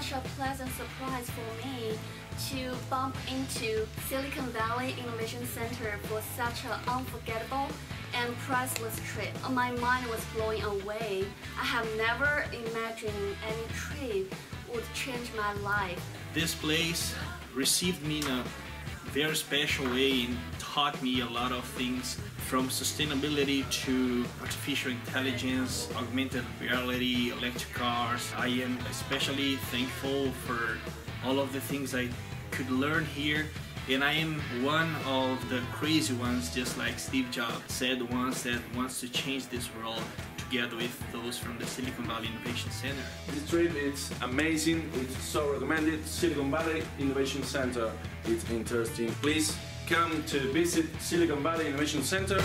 such a pleasant surprise for me to bump into Silicon Valley Innovation Center for such an unforgettable and priceless trip. My mind was blown away. I have never imagined any trip would change my life. This place received me in a very special way and taught me a lot of things, from sustainability to artificial intelligence, augmented reality, electric cars. I am especially thankful for all of the things I could learn here, and I am one of the crazy ones, just like Steve Jobs said once, that wants to change this world together with those from the Silicon Valley Innovation Center. This trip is amazing, it's so recommended. Silicon Valley Innovation Center, it's interesting. Please come to visit Silicon Valley Innovation Center.